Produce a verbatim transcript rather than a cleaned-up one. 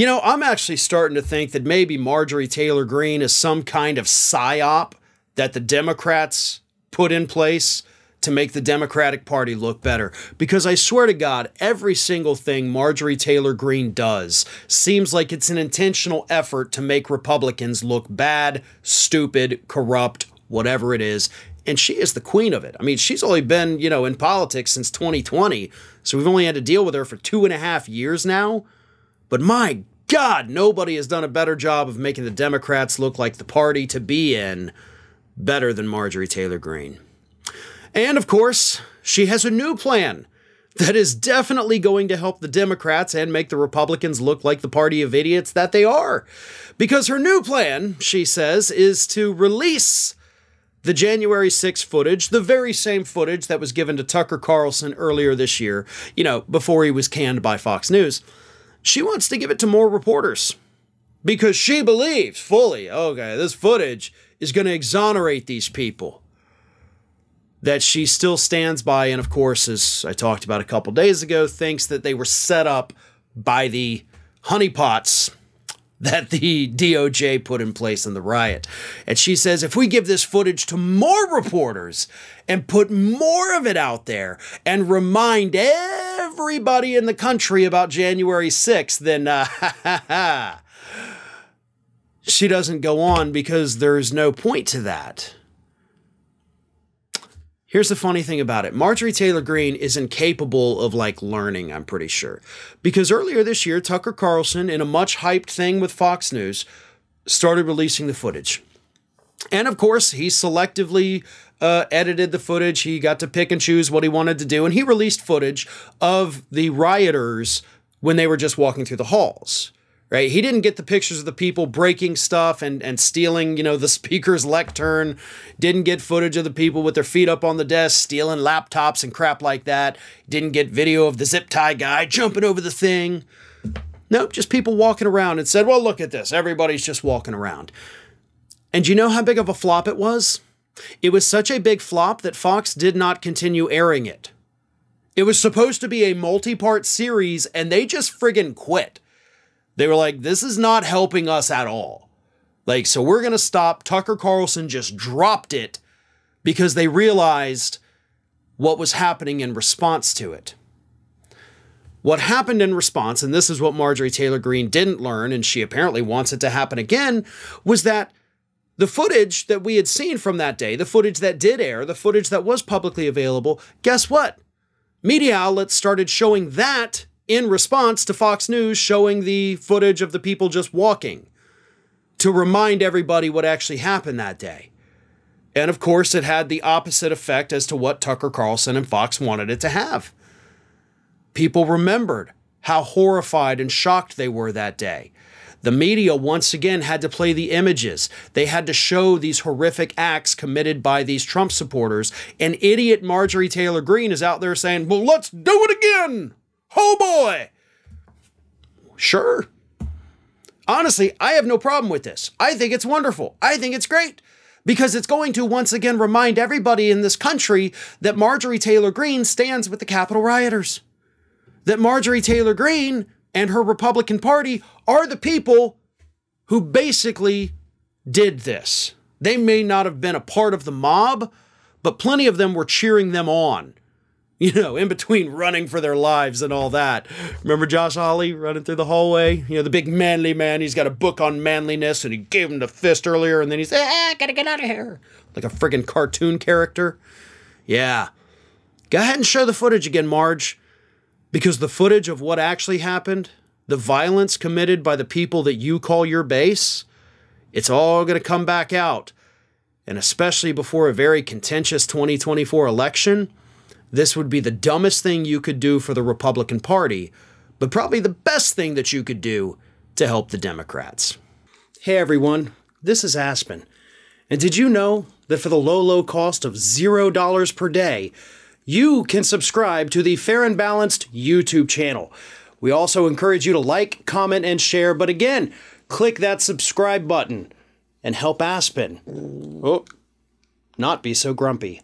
You know, I'm actually starting to think that maybe Marjorie Taylor Greene is some kind of psyop that the Democrats put in place to make the Democratic Party look better. Because I swear to God, every single thing Marjorie Taylor Greene does seems like it's an intentional effort to make Republicans look bad, stupid, corrupt, whatever it is. And she is the queen of it. I mean, she's only been, you know, in politics since twenty twenty. So we've only had to deal with her for two and a half years now. But my God, nobody has done a better job of making the Democrats look like the party to be in better than Marjorie Taylor Greene. And of course, she has a new plan that is definitely going to help the Democrats and make the Republicans look like the party of idiots that they are. Because her new plan, she says, is to release the January sixth footage, the very same footage that was given to Tucker Carlson earlier this year, you know, before he was canned by Fox News. She wants to give it to more reporters because she believes fully, okay, this footage is going to exonerate these people that she still stands by. And of course, as I talked about a couple days ago, thinks that they were set up by the honeypots that the D O J put in place in the riot. And she says, if we give this footage to more reporters and put more of it out there and remind everybody in the country about January sixth, then uh, ha, ha, ha. She doesn't go on because there's no point to that. Here's the funny thing about it. Marjorie Taylor Greene is incapable of, like, learning, I'm pretty sure. Because earlier this year, Tucker Carlson, in a much-hyped thing with Fox News, started releasing the footage. And, of course, he selectively uh, edited the footage. He got to pick and choose what he wanted to do. And he released footage of the rioters when they were just walking through the halls. Right? He didn't get the pictures of the people breaking stuff and, and stealing, you know, the speaker's lectern. Didn't get footage of the people with their feet up on the desk, stealing laptops and crap like that. Didn't get video of the zip tie guy jumping over the thing. Nope, just people walking around and said, well, look at this. Everybody's just walking around. And you know how big of a flop it was? It was such a big flop that Fox did not continue airing it. It was supposed to be a multi-part series, and they just friggin' quit. They were like, this is not helping us at all. Like, so we're going to stop. Tucker Carlson just dropped it because they realized what was happening in response to it. What happened in response, and this is what Marjorie Taylor Greene didn't learn, and she apparently wants it to happen again, was that the footage that we had seen from that day, the footage that did air, the footage that was publicly available, guess what? Media outlets started showing that in response to Fox News showing the footage of the people just walking to remind everybody what actually happened that day. And of course, it had the opposite effect as to what Tucker Carlson and Fox wanted it to have. People remembered how horrified and shocked they were that day. The media once again had to play the images. They had to show these horrific acts committed by these Trump supporters. And idiot Marjorie Taylor Greene is out there saying, well, let's do it again. Oh boy. Sure. Honestly, I have no problem with this. I think it's wonderful. I think it's great because it's going to once again remind everybody in this country that Marjorie Taylor Greene stands with the Capitol rioters, that Marjorie Taylor Greene and her Republican Party are the people who basically did this. They may not have been a part of the mob, but plenty of them were cheering them on. You know, in between running for their lives and all that. Remember Josh Hawley running through the hallway? You know, the big manly man. He's got a book on manliness, and he gave him the fist earlier, and then he said, ah, I gotta get out of here. Like a friggin' cartoon character. Yeah. Go ahead and show the footage again, Marge. Because the footage of what actually happened, the violence committed by the people that you call your base, it's all gonna come back out. And especially before a very contentious twenty twenty-four election, this would be the dumbest thing you could do for the Republican Party, but probably the best thing that you could do to help the Democrats. Hey everyone, this is Aspen. And did you know that for the low, low cost of zero dollars per day, you can subscribe to the Fair and Balanced YouTube channel. We also encourage you to like, comment, and share, but again, click that subscribe button and help Aspen, oh, not be so grumpy.